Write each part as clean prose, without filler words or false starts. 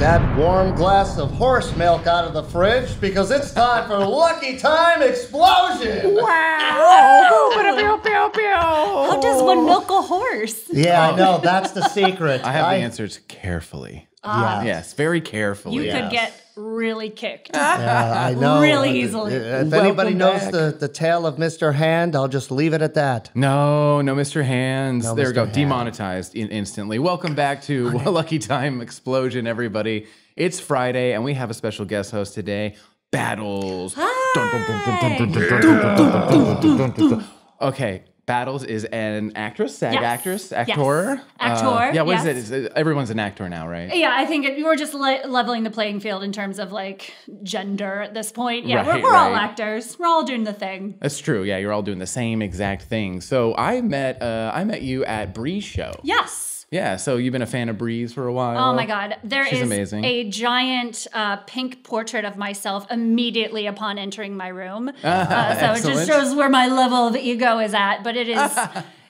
that warm glass of horse milk out of the fridge because it's time for Lucky Time Explosion! Wow! How does one milk a horse? Yeah, I know, that's the secret. I have the answers carefully. Yes, very carefully. You could get really kicked. I know. Really easily. If anybody knows the tale of Mr. Hand, I'll just leave it at that. No Mr. Hands. No, there we go. Hand. Demonetized instantly. Welcome back to Lucky Time Explosion, everybody. It's Friday, and we have a special guest host today, Battles. Hi. Okay. Battles is an actress, actor. What is it? Everyone's an actor now, right? Yeah, I think we're just leveling the playing field in terms of like gender at this point. Yeah, we're all actors. We're all doing the thing. That's true. Yeah, you're all doing the same exact thing. So I met you at Bree's show. Yes. Yeah, so you've been a fan of Bree's for a while. Oh my God. She's amazing. A giant pink portrait of myself immediately upon entering my room. So it just shows where my level of ego is at. But it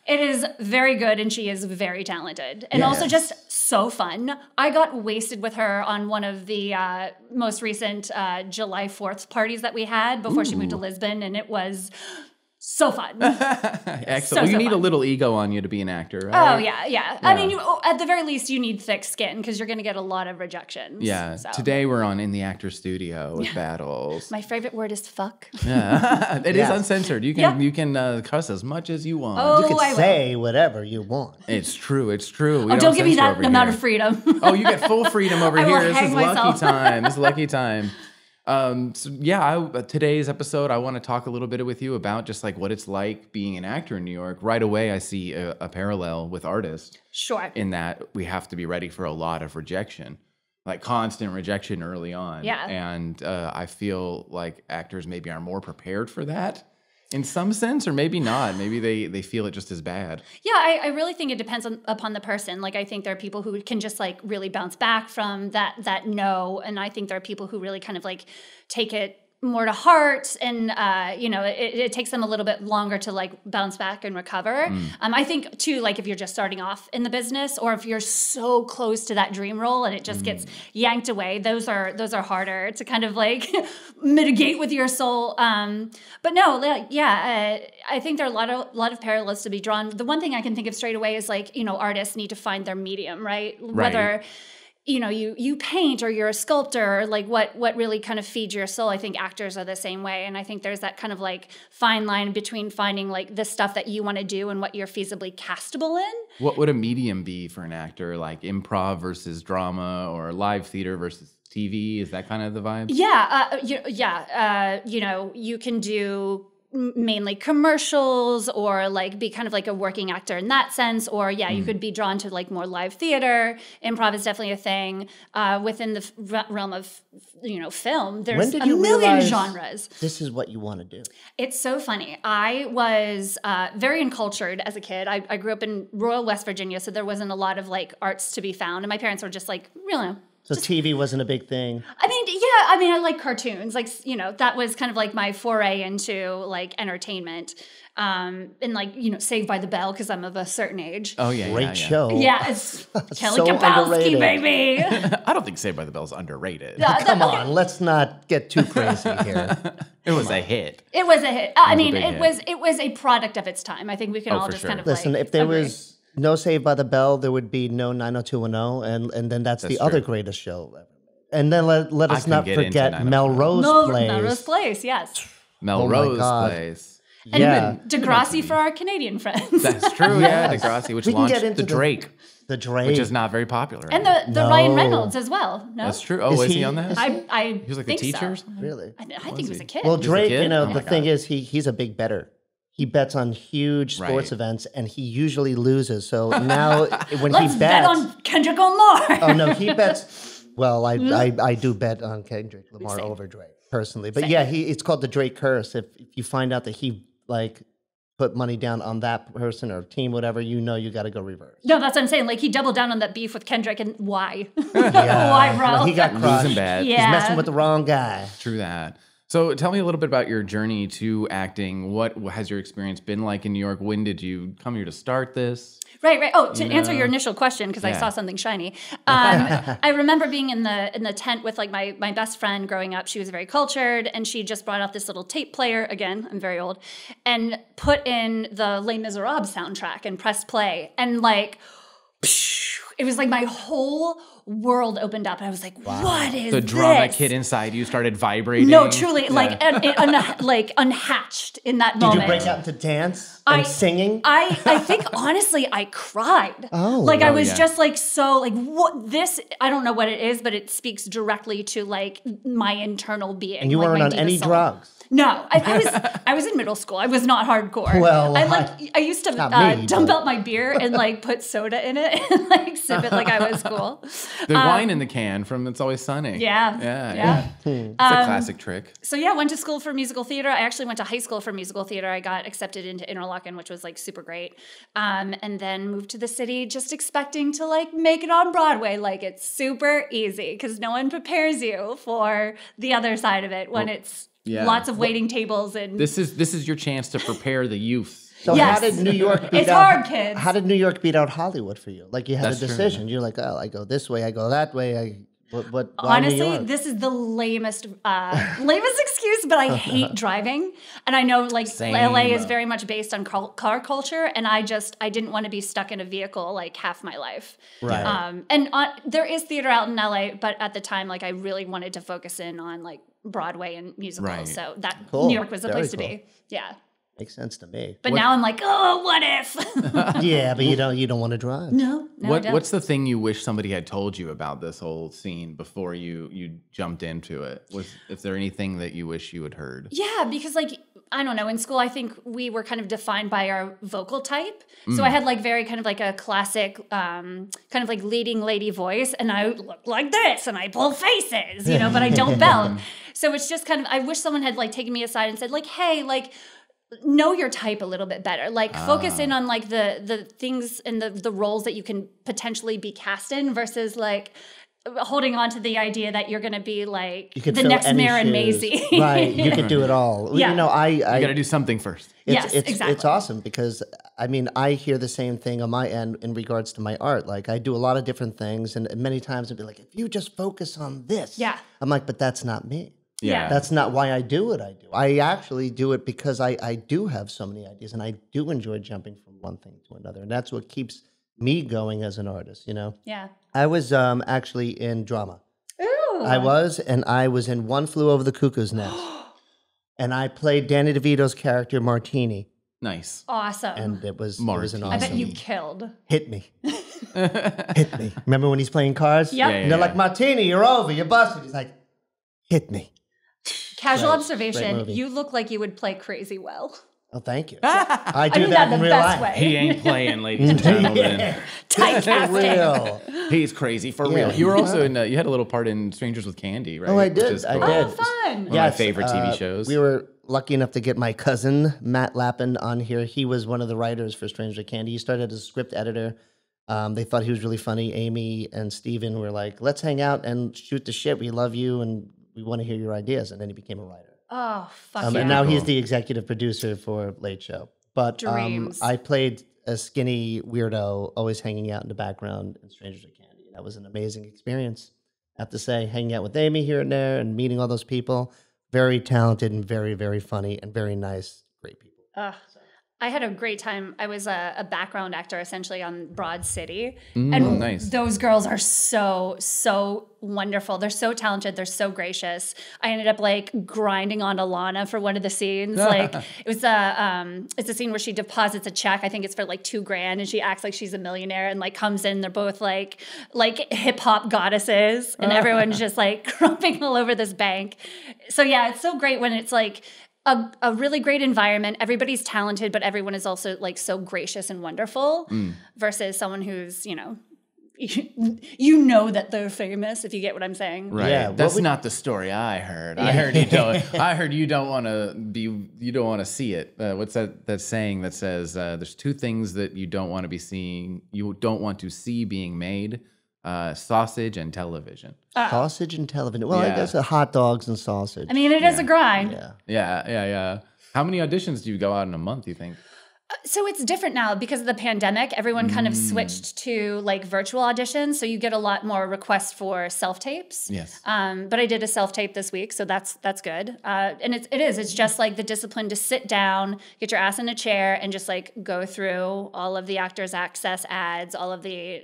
is very good, and she is very talented. And also just so fun. I got wasted with her on one of the most recent July 4th parties that we had before she moved to Lisbon, and it was... so fun. Excellent. So you need a little ego on you to be an actor, right? Oh, yeah. I mean, at the very least, you need thick skin because you're going to get a lot of rejections. Yeah. So. Today, we're on In the Actor Studio with Battles. My favorite word is fuck. Yeah. It is uncensored. You can cuss as much as you want. Oh, you can say whatever you want. It's true. It's true. Don't give me that amount of freedom. Oh, you get full freedom over here. This is Lucky Time. Today's episode, I want to talk a little bit with you about just like what it's like being an actor in New York. Right away, I see a parallel with artists. Sure. In that we have to be ready for a lot of rejection, like constant rejection early on. Yeah. And I feel like actors maybe are more prepared for that. In some sense, or maybe not. Maybe they feel it just as bad. Yeah, I really think it depends upon the person. Like, I think there are people who can just, like, really bounce back from that no. And I think there are people who really kind of, like, take it more to heart. And, it takes them a little bit longer to, like, bounce back and recover. I think, too, like, if you're just starting off in the business or if you're so close to that dream role and it just gets yanked away, those are harder to kind of, like, mitigate with your soul. But no, like, I think there are a lot of parallels to be drawn. The one thing I can think of straight away is like, artists need to find their medium, right? Whether you paint or you're a sculptor, or like what really kind of feeds your soul. I think actors are the same way. And I think there's that kind of like fine line between finding like the stuff that you want to do and what you're feasibly castable in. What would a medium be for an actor? Like improv versus drama or live theater versus TV? Is that kind of the vibe? Yeah. You can do mainly commercials or like be kind of like a working actor in that sense, or you could be drawn to like more live theater. Improv is definitely a thing within the realm of film. There's a million genres. This is what you want to do. It's so funny. I was very uncultured as a kid. I grew up in rural West Virginia, so there wasn't a lot of like arts to be found, and my parents were just like, really. So TV wasn't a big thing. I like cartoons. Like, that was kind of like my foray into like entertainment. And like, Saved by the Bell, because I'm of a certain age. Oh, yeah. Great show. Yeah, it's Kelly so Kapowski, baby. I don't think Saved by the Bell is underrated. Come on, let's not get too crazy here. It was a hit. It was a hit. It was a product of its time. I think we can all just kind of listen, like, if there was... no Saved by the Bell, there would be no 90210, and then that's the other greatest show ever. And then let us not forget Melrose Place, yes. Melrose Place. And Degrassi for our Canadian friends. That's true, yeah, Degrassi, which launched the Drake. The Drake. Which is not very popular. And the Ryan Reynolds as well. No? That's true. Oh, is he on that? He was like a teacher or something? Really? I think he was a kid. Well, Drake, the thing is, he's a big bettor. He bets on huge sports events, and he usually loses. So now when he bets... Let's bet on Kendrick Lamar. Oh, no, he bets... Well, I do bet on Kendrick Lamar over Drake, personally. But it's called the Drake curse. If you find out that he, like... put money down on that person or team, whatever, you got to go reverse. No, that's what I'm saying. Like, he doubled down on that beef with Kendrick, and why? Why, bro? Well, he got crushed. Losing bad. Yeah. He's messing with the wrong guy. True that. So tell me a little bit about your journey to acting. What has your experience been like in New York? When did you come here to start this? Right. Oh, to answer your initial question, because I saw something shiny. I remember being in the tent with like my best friend growing up. She was very cultured, and she just brought out this little tape player. Again, I'm very old, and put in the Les Miserables soundtrack and pressed play, and like, it was like my whole world opened up, and I was like, wow. "What is the drama this? Kid inside you started vibrating?" No, truly, like unhatched in that moment. Did you break out into dance and singing? I think honestly, I cried. Oh, like I was just like so like what this? I don't know what it is, but it speaks directly to like my internal being. And you weren't on any drugs. No, I was in middle school. I was not hardcore. Well, I used to dump out my beer and like put soda in it and like sip it like I was cool. The wine in the can from It's Always Sunny. Yeah. It's a classic trick. So yeah, went to school for musical theater. I actually went to high school for musical theater. I got accepted into Interlochen, which was like super great. And then moved to the city, just expecting to like make it on Broadway. Like it's super easy because no one prepares you for the other side of it when it's. Yeah. Lots of waiting tables and this is your chance to prepare the youth. So yes. How did New York beat out, hard, kids. How did New York beat out Hollywood for you? Like you had a decision. True. You're like, oh, I go this way, I go that way. Honestly, this is the lamest excuse, but I hate driving. And I know like LA is very much based on car culture, and I didn't want to be stuck in a vehicle like half my life. Right. There is theater out in LA, but at the time like I really wanted to focus in on like Broadway and musicals, right. So that New York was the place to be. Yeah, makes sense to me. But now I'm like, oh, what if? Yeah, but you don't want to drive. No. What's the thing you wish somebody had told you about this whole scene before you jumped into it? Is there anything that you wish you had heard? Yeah, because like. I don't know, in school I think we were kind of defined by our vocal type. So I had like very kind of like a classic kind of like leading lady voice, and I look like this and I pull faces, you know, but I don't belt. So it's just kind of, I wish someone had like taken me aside and said like, hey, like know your type a little bit better. Like focus in on like the things and the roles that you can potentially be cast in versus like, holding on to the idea that you're going to be like the next Marin Maisie. Right. You could do it all. Yeah. You know, you got to do something first. Exactly. It's awesome because, I mean, I hear the same thing on my end in regards to my art. Like, I do a lot of different things, and many times I'd be like, if you just focus on this. Yeah. I'm like, but that's not me. Yeah. That's not why I do what I do. I actually do it because I do have so many ideas, and I do enjoy jumping from one thing to another. And that's what keeps me going as an artist, you know? Yeah. I was actually in drama. Ooh. I was in One Flew Over the Cuckoo's Nest. And I played Danny DeVito's character, Martini. Nice. Awesome. And it was an awesome. I bet you killed. Hit me. Hit me. Remember when he's playing cards? Yep. Yeah. And they're like, Martini, you're over, you're busted. He's like, hit me. Casual observation, you look like you would play crazy well. Oh, thank you. I do that in real life. Way. He ain't playing, ladies and gentlemen. Typecasting. He's crazy for real. You were also in. You had a little part in Strangers with Candy, right? Oh, I did. I did. Oh, fun. One of my favorite TV shows. We were lucky enough to get my cousin Matt Lappin on here. He was one of the writers for Strangers with Candy. He started as a script editor. They thought he was really funny. Amy and Steven were like, "Let's hang out and shoot the shit. We love you and we want to hear your ideas." And then he became a writer. Oh, fuck yeah. And now he's the executive producer for Late Show. But I played a skinny weirdo always hanging out in the background in Strangers with Candy. That was an amazing experience, I have to say, hanging out with Amy here and there and meeting all those people. Very talented and very, very funny and very nice, great people. I had a great time. I was a background actor essentially on Broad City. And those girls are so, so wonderful. They're so talented. They're so gracious. I ended up like grinding on Ilana for one of the scenes. Like it was it's a scene where she deposits a check. I think it's for like $2,000, and she acts like she's a millionaire and like comes in. They're both like hip hop goddesses, and everyone's just like crumping all over this bank. So yeah, it's so great when it's like a really great environment. Everybody's talented, but everyone is also like so gracious and wonderful versus someone who's, you know, that they're famous, if you get what I'm saying. Right. Yeah, that's not the story I heard. Yeah. I heard you don't want to be, you don't want to see it. What's that saying that says there's two things that you don't want to be seeing, you don't want to see being made. sausage and television. Sausage and television. Well, yeah. I guess hot dogs and sausage. I mean, it is a grind. Yeah. How many auditions do you go out in a month, you think? So it's different now because of the pandemic. Everyone kind of switched to like virtual auditions. So you get a lot more requests for self-tapes. Yes. But I did a self-tape this week, so that's good. And it is. It's just like the discipline to sit down, get your ass in a chair, and just like go through all of the Actors Access ads, all of the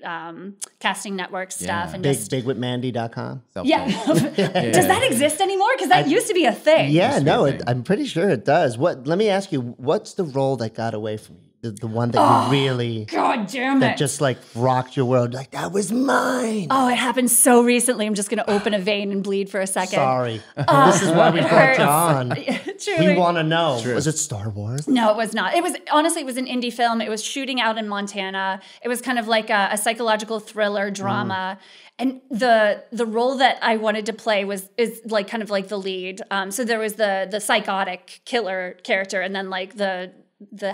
casting network stuff. And BigWithMandy.com. Yeah. Does that exist anymore? Because that used to be a thing. Yeah, no, I'm pretty sure it does. Let me ask you, what's the role that got away from you? The one that you really... God damn it. That just like rocked your world. Like, that was mine. Oh, it happened so recently. I'm just going to open a vein and bleed for a second. Sorry. This is why we brought John. Truly. We want to know. True. Was it Star Wars? No, it was not. It was, honestly, it was an indie film. It was shooting out in Montana. It was kind of like a psychological thriller drama. And the role that I wanted to play is like kind of like the lead. So there was the psychotic killer character, and then like the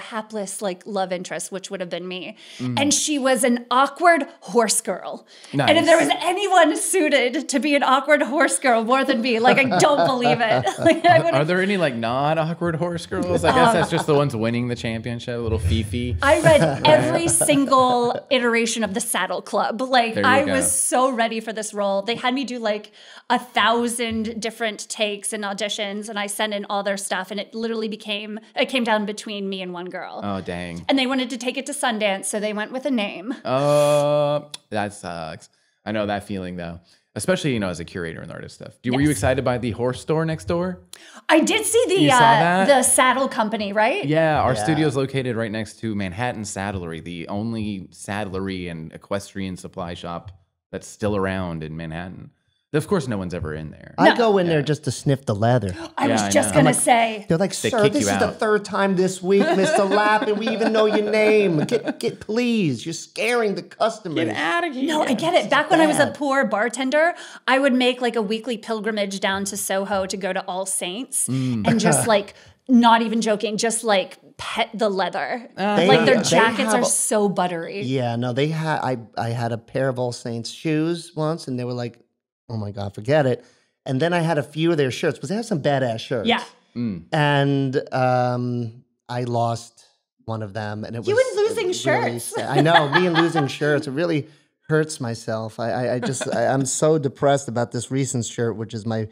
hapless like love interest, which would have been me. And she was an awkward horse girl. Nice. And if there was anyone suited to be an awkward horse girl more than me, like, I don't believe it. Like, are there any like non-awkward horse girls? I guess that's just the ones winning the championship, little Fifi. I read every single iteration of the Saddle Club. Like, I was so ready for this role. They had me do like 1,000 different takes and auditions, and I sent in all their stuff, and it literally came down between me and one girl. Oh, dang. And they wanted to take it to Sundance, so they went with a name. Oh, that sucks. I know that feeling, though. Especially, you know, as a curator and artist stuff. Were you excited by the horse store next door? I did see the saddle company, right? Yeah, our studio's located right next to Manhattan Saddlery, the only saddlery and equestrian supply shop that's still around in Manhattan. Of course, no one's ever in there. I go in there just to sniff the leather. I was just going to say. They're like, sir, this is the third time this week, Mr. Lappin. We even know your name. Get, please. You're scaring the customers. Get out of here. No, I get it. Back when I was a poor bartender, I would make like a weekly pilgrimage down to Soho to go to All Saints and just like, not even joking, just like pet the leather. Like their jackets are so buttery. Yeah, no, they had. I had a pair of All Saints shoes once, and they were like, oh my God, forget it. And then I had a few of their shirts, because they have some badass shirts. Yeah. And I lost one of them. And it was shirts. Really, I know, me and losing shirts. It really hurts myself. I'm so depressed about this recent shirt, which is my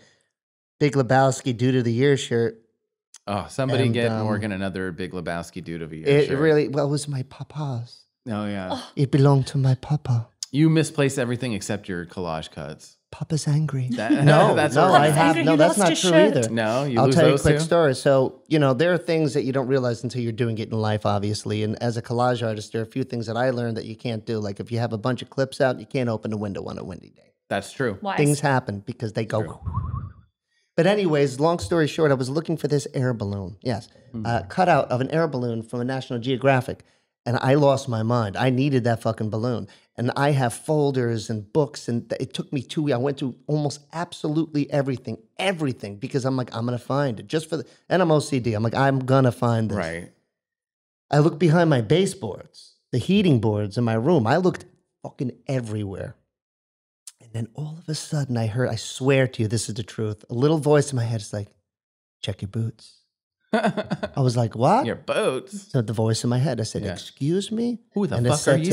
Big Lebowski Dude of the Year shirt. Oh, somebody get Morgan another Big Lebowski Dude of the Year shirt. It was my papa's. Oh, yeah. Oh. It belonged to my papa. You misplaced everything except your collage cuts. Papa's angry. That's not true either. No, you lose those too? I'll tell you a quick story. So, you know, there are things that you don't realize until you're doing it in life, obviously. And as a collage artist, there are a few things that I learned that you can't do. Like if you have a bunch of clips out, you can't open a window on a windy day. That's true. Wise. Things happen because they go. But anyways, long story short, I was looking for this air balloon. Yes. Cutout of an air balloon from a National Geographic. And I lost my mind. I needed that fucking balloon. And I have folders and books, and it took me 2 weeks. I went to almost absolutely everything, because I'm like, I'm going to find it. And I'm OCD. I'm like, I'm going to find this. Right. I looked behind my baseboards, the heating boards in my room. I looked fucking everywhere. And then all of a sudden I heard, I swear to you, this is the truth. A little voice in my head is like, check your boots. I was like, what? Your boots. So the voice in my head, I said, excuse me? Who the fuck are you?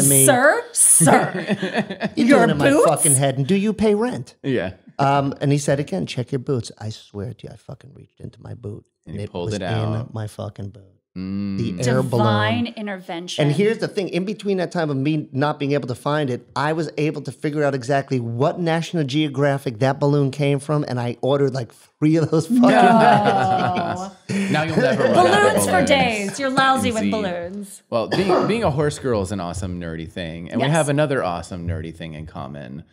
Sir? You're in my fucking head. And do you pay rent? Yeah. And he said again, check your boots. I swear to you, I fucking reached into my boot. And it pulled it out. In my fucking boot. The air balloon. Divine intervention. And here's the thing. In between that time of me not being able to find it, I was able to figure out exactly what National Geographic that balloon came from, and I ordered like 3 of those fucking magazines. Now you'll never run out of balloons for days. You're lousy with balloons. Well, being a horse girl is an awesome nerdy thing, and we have another awesome nerdy thing in common.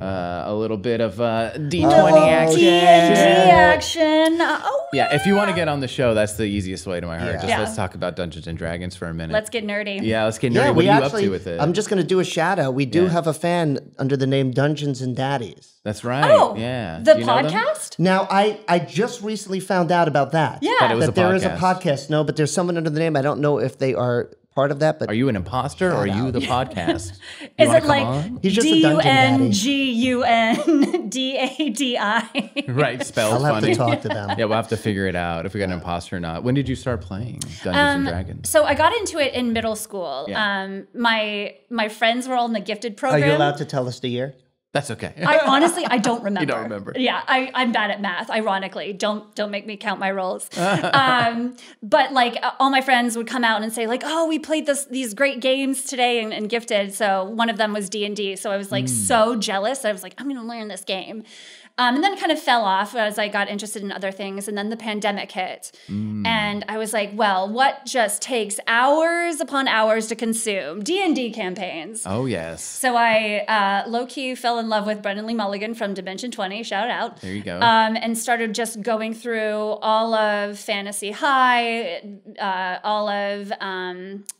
A little bit of D20 action. D&D action. Oh, yeah, if you want to get on the show, that's the easiest way to my heart. Just let's talk about Dungeons and Dragons for a minute. Let's get nerdy. Yeah, let's get nerdy. What are you up to with it? I'm just going to do a shout out. We do have a fan under the name Dungeons and Daddies. That's right. Oh, yeah. The podcast? Now, I just recently found out about that. Yeah. That there is a podcast. No, but there's someone under the name. I don't know if they are part of that. But are you an imposter or are you the podcast? Is it like DUNGUNDADI? Right, spells funny. I'll have to talk to them. Yeah, we'll have to figure it out if we got an imposter or not. When did you start playing Dungeons and Dragons? So I got into it in middle school. Yeah. My friends were all in the gifted program. Are you allowed to tell us the year? That's okay. I honestly, I don't remember. You don't remember. Yeah, I'm bad at math, ironically. Don't make me count my rolls. But like all my friends would come out and say like, oh, we played these great games today and gifted. So one of them was D&D. So I was like so jealous. I was like, I'm going to learn this game. And then it kind of fell off as I got interested in other things. And then the pandemic hit. And I was like, well, what just takes hours upon hours to consume? D&D campaigns. Oh, yes. So I low-key fell in love with Brendan Lee Mulligan from Dimension 20. Shout out. There you go. And started just going through all of Fantasy High, all of,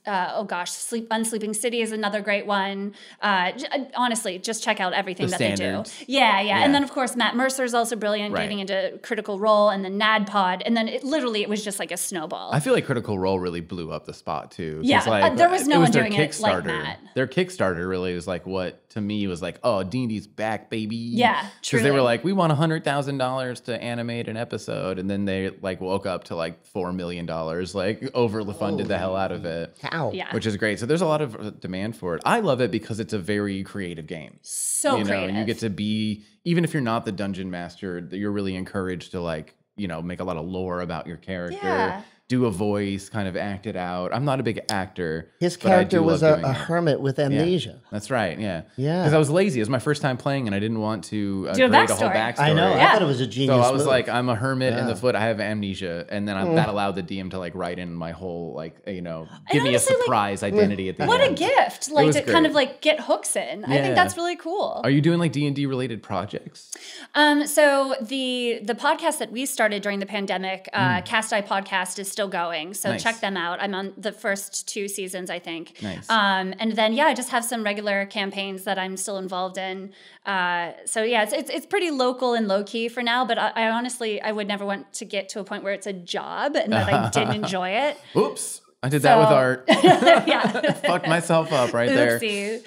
Unsleeping City is another great one. Honestly, just check out everything that they do. Yeah, yeah. And then, of course, Matt Mercer's also brilliant, getting into Critical Role and the NAD Pod. And then it was just like a snowball. I feel like Critical Role really blew up the spot too. Yeah, like, there was no one doing it like Matt. Their Kickstarter really was like what, to me, was like, oh, D&D's back, baby. Yeah, true. Because they were like, we want $100,000 to animate an episode. And then they like woke up to like $4 million, like overfunded the hell out of it. Cow. Yeah. Which is great. So there's a lot of demand for it. I love it because it's a very creative game. So creative. You get to be... Even if you're not the dungeon master, you're really encouraged to like, you know, make a lot of lore about your character, do a voice, kind of act it out. I'm not a big actor. His character was a hermit with amnesia. Yeah, that's right. Yeah. Yeah. Because I was lazy. It was my first time playing and I didn't want to create a whole backstory. I know. Yeah. I thought it was a genius move. So I was like, I'm a hermit in the foot. I have amnesia. And then that allowed the DM to like write in my whole, like, you know, give me honestly, a surprise identity at the end. What a gift. Like to kind of like get hooks in. Yeah. I think that's really cool. Are you doing like D&D related projects? So the podcast that we started during the pandemic, Cast Eye Podcast, is still going, so check them out. I'm on the first 2 seasons, I think. Nice. And then I just have some regular campaigns that I'm still involved in. So yeah, it's pretty local and low key for now. But I honestly, I would never want to get to a point where it's a job and that I didn't enjoy it. Oops. I did that with art. Fucked myself up right there.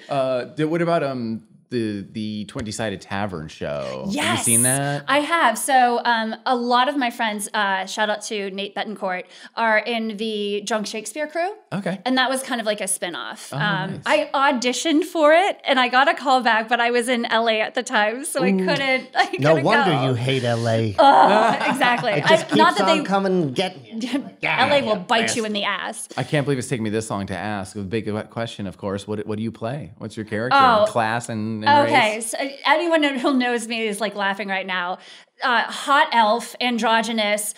What about the 20-sided tavern show? Yes. Have you seen that? I have. So a lot of my friends, shout out to Nate Betancourt, are in the Drunk Shakespeare crew. Okay. And that was kind of like a spinoff. Oh, nice. I auditioned for it and I got a call back, but I was in LA at the time, so I couldn't No wonder you hate LA. Oh, exactly. It just keeps not that they come and get me. LA will bite you in the ass. I can't believe it's taken me this long to ask. A big question, of course. What do you play? What's your character? Class and okay, so anyone who knows me is like laughing right now. Hot elf, androgynous,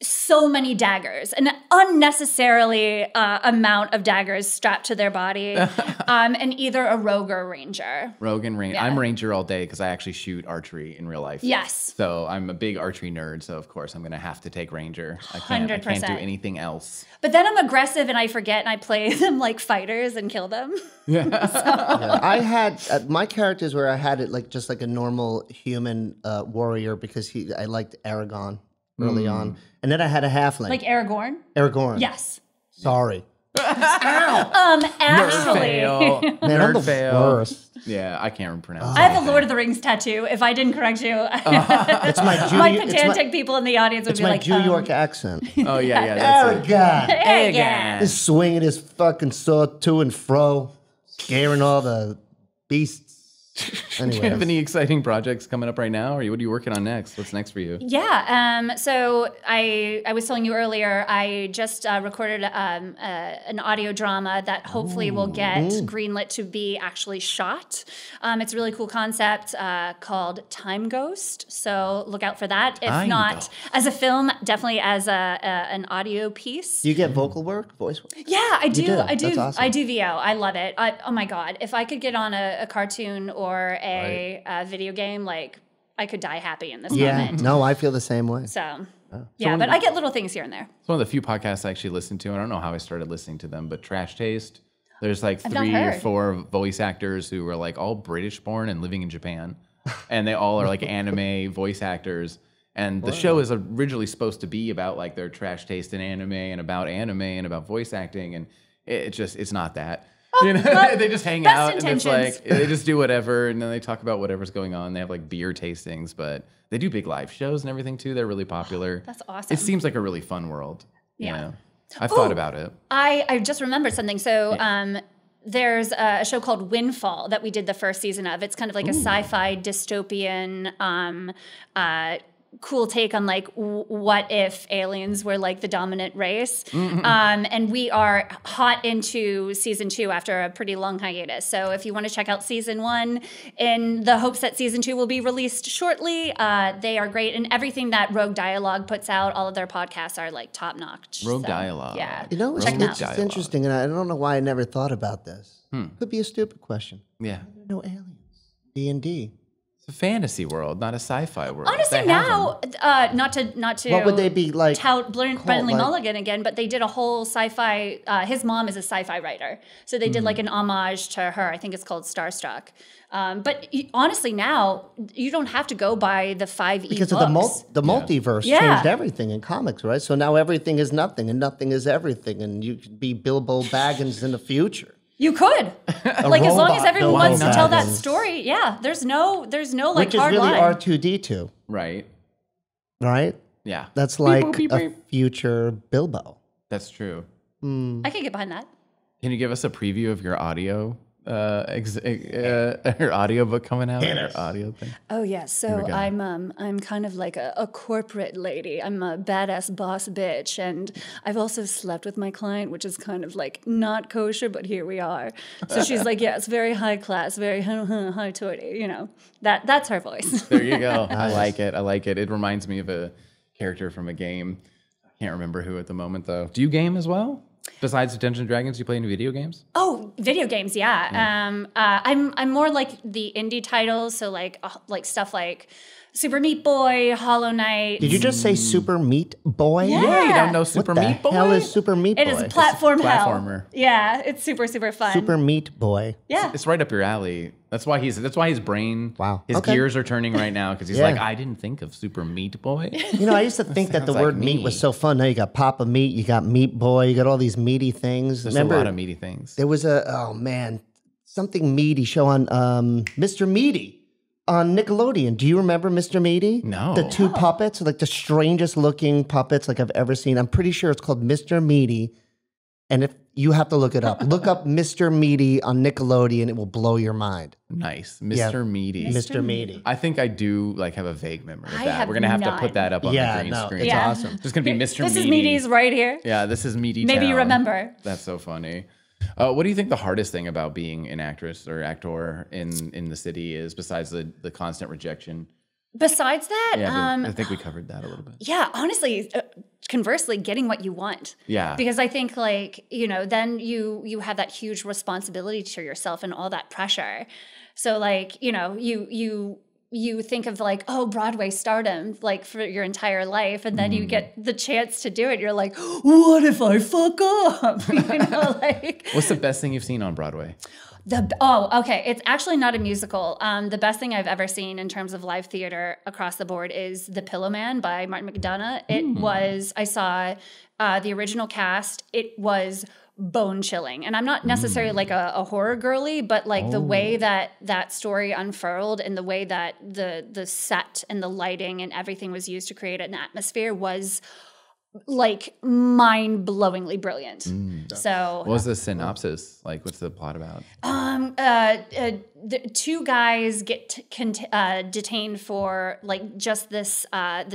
so many daggers, an unnecessarily amount of daggers strapped to their body, and either a rogue or a ranger. Rogue and ranger. Yeah. I'm ranger all day because I actually shoot archery in real life. Yes. So I'm a big archery nerd, so of course I'm going to have to take ranger. I can't do anything else. But then I'm aggressive and I forget and I play them like fighters and kill them. Yeah. I had, my characters where I had it like just like a normal human warrior because I liked Aragorn. Early on. And then I had a halfling. Like Aragorn? Aragorn. Yes. Sorry. Ow! Actually. Nerd fail. Man, I'm the worst. Yeah, I can't pronounce it. I have a Lord of the Rings tattoo. If I didn't correct you, it's my pedantic people in the audience would be like, my New York accent. Oh, yeah, yeah. Aragorn. He's swinging his fucking sword to and fro, scaring all the beasts. Anyway, do you have any exciting projects coming up right now, or what are you working on next? What's next for you? Yeah, so I was telling you earlier, I just recorded an audio drama that hopefully will get greenlit to be actually shot. It's a really cool concept called Time Ghost, so look out for that. If not as a film, definitely as an audio piece. Do you get vocal work, voice work? Yeah, I do. I do. That's awesome. I do VO. I love it. Oh my god, if I could get on a cartoon or a video game, like I could die happy in this moment. No, I feel the same way. So, yeah, but I get little things here and there. It's one of the few podcasts I actually listen to, and I don't know how I started listening to them, but Trash Taste. There's like 3 or 4 voice actors who were like all British born and living in Japan, and they all are like anime voice actors. And the show is originally supposed to be about like their trash taste in anime and about voice acting, and it's not that. Oh, you know, they just hang out and it's like they just do whatever, and then they talk about whatever's going on. They have like beer tastings, but they do big live shows and everything too. They're really popular. That's awesome. It seems like a really fun world. Yeah, you know? I've thought about it. I just remembered something. So yeah. There's a show called Windfall that we did the first season of. It's kind of like a sci-fi dystopian. Cool take on like what if aliens were like the dominant race. And we are hot into season 2 after a pretty long hiatus. So if you want to check out season 1 in the hopes that season 2 will be released shortly, they are great. And everything that Rogue Dialogue puts out, all of their podcasts are like top notch. Rogue Dialogue. Yeah. You know, it's interesting. And I don't know why I never thought about this. Could be a stupid question. Yeah. No aliens. D&D. A fantasy world, not a sci-fi world. Honestly, now, not to what would they be like? Tout Brendan Lee Mulligan again, but they did a whole sci-fi. His mom is a sci-fi writer, so they did like an homage to her. I think it's called Starstruck. But honestly, now you don't have to go by the 5E because books. Of the multiverse changed everything in comics, right? So now everything is nothing, and nothing is everything, and you could be Bilbo Baggins in the future. You could, like, as long as everyone wants to tell that story. Yeah, there's no like hard line. Which is really R2-D2, right? Right? Yeah, that's like a future Bilbo. That's true. I can get behind that. Can you give us a preview of your audio? Her audiobook coming out, her audio thing. Oh yeah, so I'm kind of like a corporate lady. I'm a badass boss bitch, and I've also slept with my client, which is kind of like not kosher, but here we are. So she's like, yeah, it's very high class, very high toity. You know, that's her voice. There you go. I like it. I like it. It reminds me of a character from a game. I can't remember who at the moment though. Do you game as well? Besides Dungeons and Dragons, you play any video games? Oh, video games, yeah. I'm more like the indie titles, so like stuff like Super Meat Boy, Hollow Knight. Did you just say Super Meat Boy? Yeah, you don't know Super Meat Boy? What the hell is Super Meat Boy? It is platform hell. Platformer. Yeah, it's super, super fun. Super Meat Boy. Yeah. It's right up your alley. That's why his brain, his gears are turning right now because he's like, I didn't think of Super Meat Boy. You know, I used to think that the word like meat was so fun. Now you got Papa Meat, you got Meat Boy, you got all these meaty things. There's a lot of meaty things. There was something meaty show on Mr. Meaty. On Nickelodeon, do you remember Mr. Meaty? No. The two puppets, like the strangest looking puppets like I've ever seen. I'm pretty sure it's called Mr. Meaty. And if you have to look it up. Look up Mr. Meaty on Nickelodeon. It will blow your mind. Nice. Mr. Meaty. Mr. Meaty. I think I do like have a vague memory of that. We're going to have to put that up on the green screen. It's awesome. There's going to be Mr. Meaty. This is Meaty's right here. Yeah, this is Meaty Town. Maybe you remember. That's so funny. What do you think the hardest thing about being an actress or actor in the city is, besides the constant rejection? Besides that? Yeah, I think we covered that a little bit. Yeah, honestly, conversely, getting what you want. Yeah. Because I think, like, you know, then you have that huge responsibility to yourself and all that pressure. So, like, you know, you think of like, oh, Broadway stardom, like for your entire life. And then you get the chance to do it. You're like, what if I fuck up? You know, like. What's the best thing you've seen on Broadway? Okay. It's actually not a musical. The best thing I've ever seen in terms of live theater across the board is The Pillow Man by Martin McDonough. It was, I saw the original cast. It was bone chilling. And I'm not necessarily like a horror girly, but like the way that story unfurled and the way that the set and the lighting and everything was used to create an atmosphere was like mind-blowingly brilliant. So what was the synopsis? Like, what's the plot about? The two guys get detained for like just this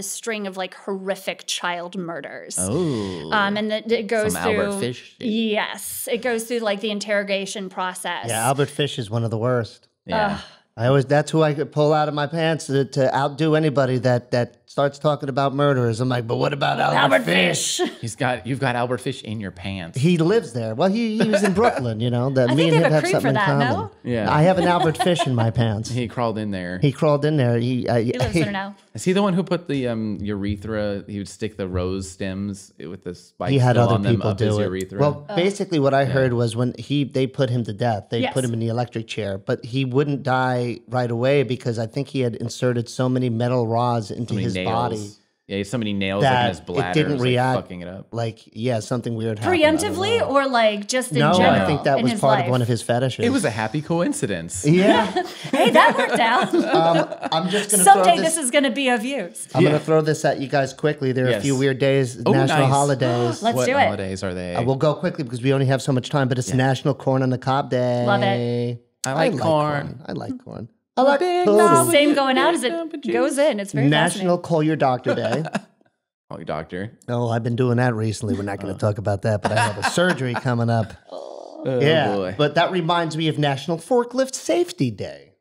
string of like horrific child murders. And it goes through Albert Fish. Yes, it goes through like the interrogation process. Yeah, Albert Fish is one of the worst. Yeah. That's who I could pull out of my pants to outdo anybody that starts talking about murderers. I'm like, but what about Albert Fish? You've got Albert Fish in your pants. He lives there. Well, he was in Brooklyn, you know. That I me think and him have something in common. No? Yeah. I have an Albert Fish in my pants. He crawled in there. He lives there now. Is he the one who put the urethra? He would stick the rose stems with the spikes. He had other people do it. Urethra. Well, basically, what I heard was when they put him to death. They put him in the electric chair, but he wouldn't die right away because I think he had inserted so many metal rods into his body Yeah, if somebody nails that, like, in his bladder, it didn't react, like, fucking it up. Like, yeah, something weird happened. Preemptively or like just in general? No, I think that was part of one of his fetishes. It was a happy coincidence. Yeah. Hey, that worked out. I'm just going to throw this. Someday this is going to be of use. I'm going to throw this at you guys quickly. There are a few weird days, national holidays. Let's do it. What holidays are they? We'll go quickly because we only have so much time, but it's National Corn on the Cob Day. Love it. I like corn. I like corn. I like the same going out as it goes in. It's very National Call Your Doctor Day. Call your doctor. Oh, I've been doing that recently. We're not going to talk about that, but I have a surgery coming up. Oh, yeah, boy. But that reminds me of National Forklift Safety Day.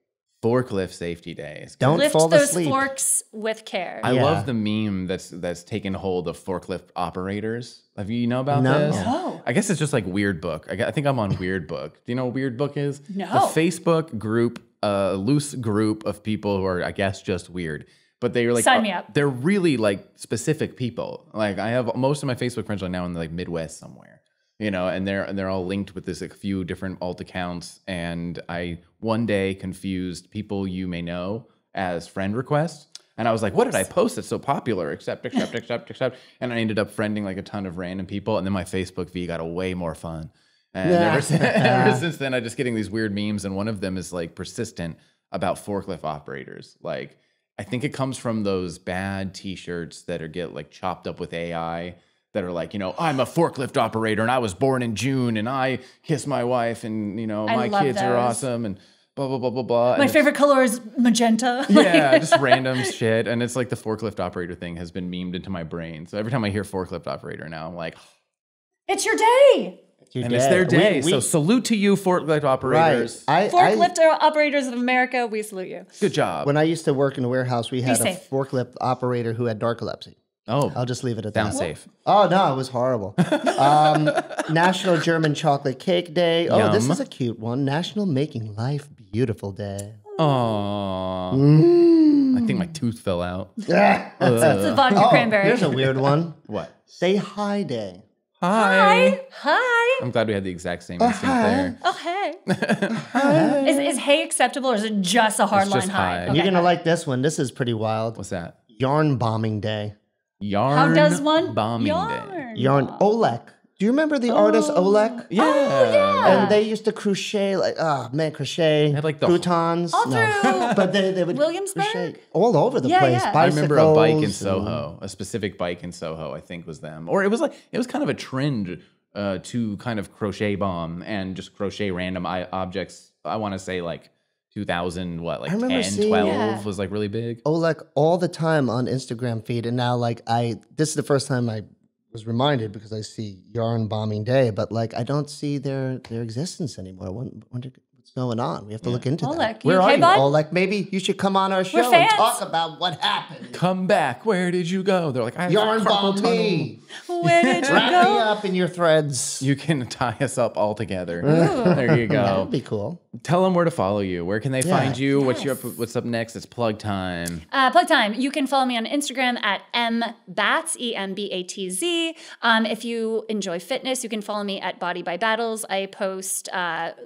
Forklift Safety Day. Don't fall asleep. Lift those forks with care. I love the meme that's taken hold of forklift operators. Have you know about this? No. I guess it's just like Weird Book. I think I'm on Weird Book. Do you know what Weird Book is? No. The Facebook group. A loose group of people who are, I guess, just weird. But they were like, sign me up. They're really like specific people. Like I have most of my Facebook friends are now in the like Midwest somewhere, you know, and they're all linked with this like few different alt accounts. And I one day confused people you may know as friend requests. And I was like, what did I post that's so popular? Except. And I ended up friending like a ton of random people. And then my Facebook V got a way more fun. And ever since then, I'm just getting these weird memes. And one of them is like persistent about forklift operators. Like, I think it comes from those bad t-shirts that get like chopped up with AI that are like, you know, I'm a forklift operator and I was born in June and I kiss my wife and, you know, my kids are awesome and blah, blah, blah, blah, blah. My favorite color is magenta. Yeah, just random shit. And it's like the forklift operator thing has been memed into my brain. So every time I hear forklift operator now, I'm like, it's your day. It's their day, so salute to you, forklift operators. Right. Forklift operators of America, we salute you. Good job. When I used to work in a warehouse, we had a forklift operator who had narcolepsy. Oh. I'll just leave it at that. Sounds safe. Oh, no, it was horrible. National German Chocolate Cake Day. Oh, this is a cute one. National Making Life Beautiful Day. Aww. I think my tooth fell out. That's a vodka cranberry. Here's a weird one. What? Say Hi Day. Hi. Hi. I'm glad we had the exact same instinct there. Oh, hey. Hi. Is hey acceptable or is it just a hard line hi? Okay. You're going to like this one. This is pretty wild. What's that? Yarn bombing day. Yarn. How does one? Bombing day. Yarn. Olek. Do you remember the artist Olek? Yeah. Oh, yeah. And they used to crochet, like, crochet, had, like, the croutons. All through but they would Williamsburg? Crochet all over the place. Yeah. I remember a bike in Soho, a specific bike in Soho, I think was them. Or it was like, it was kind of a trend to kind of crochet bomb and just crochet random objects. I want to say like 2000, what, like 10, 12 was like really big. Olek all the time on Instagram feed. And now like this is the first time I was reminded because I see Yarn Bombing Day, but like I don't see their existence anymore. What's going on? We have to look into that. Where are you, Olek? Maybe you should come on our show and talk about what happened. Come back. Where did you go? They're like, I yarn bombed me. Where did you wrap go? Me up in your threads. You can tie us up all together. There you go. That would be cool. Tell them where to follow you. Where can they find you? Yes. What's up next? It's plug time. Plug time. You can follow me on Instagram at mbatz, E-M-B-A-T-Z. If you enjoy fitness, you can follow me at Body by Battles. I post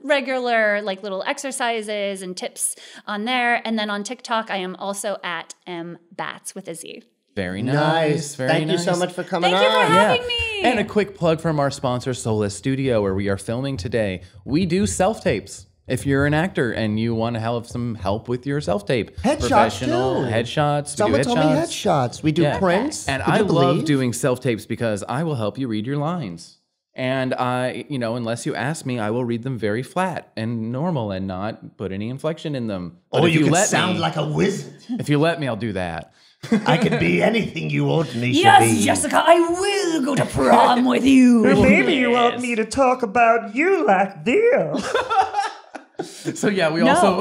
regular, like, little exercises and tips on there. And then on TikTok, I am also at mbatz with a Z. Very nice. Thank you so much for coming on. Thank you for having me. And a quick plug from our sponsor, Solus Studio, where we are filming today. We do self-tapes. If you're an actor and you want to have some help with your self-tape. Headshots, too. Headshots. Someone told me headshots. We do prints. And I love doing self-tapes because I will help you read your lines. And I, you know, unless you ask me, I will read them very flat and normal and not put any inflection in them. Or you can sound like a wizard. If you let me, I'll do that. I could be anything you want me to be. Yes, Jessica, I will go to prom with you. Maybe you want me to talk about you like this. So yeah, we also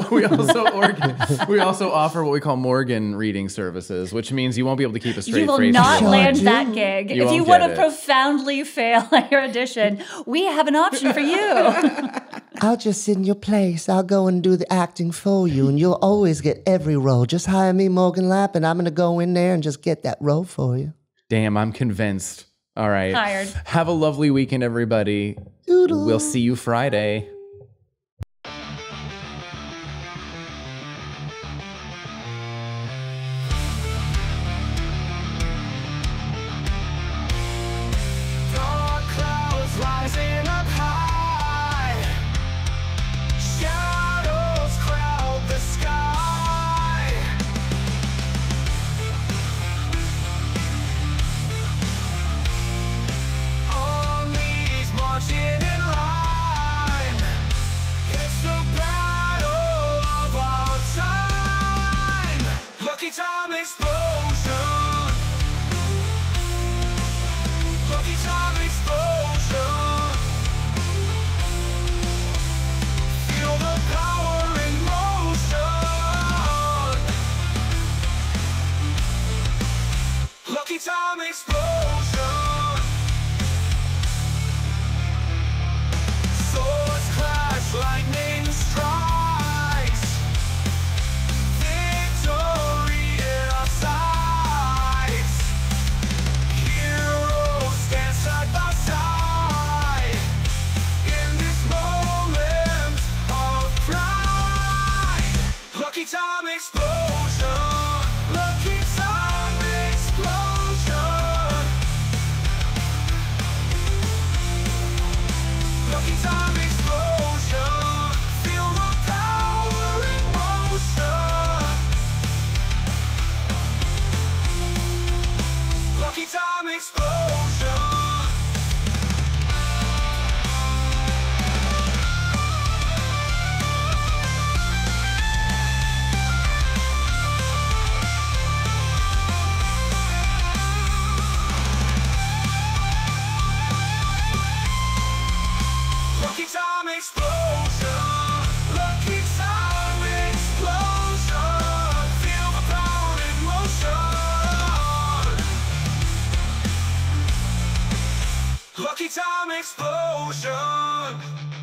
offer what we call Morgan reading services, which means you won't be able to keep a straight phrase. You will not land that gig. If you want to profoundly fail at your audition, we have an option for you. I'll just sit in your place. I'll go and do the acting for you, and you'll always get every role. Just hire me, Morgan Lappin. I'm going to go in there and just get that role for you. Damn, I'm convinced. All right. Hired. Have a lovely weekend, everybody. Doodle. We'll see you Friday. Lucky Time Explosion.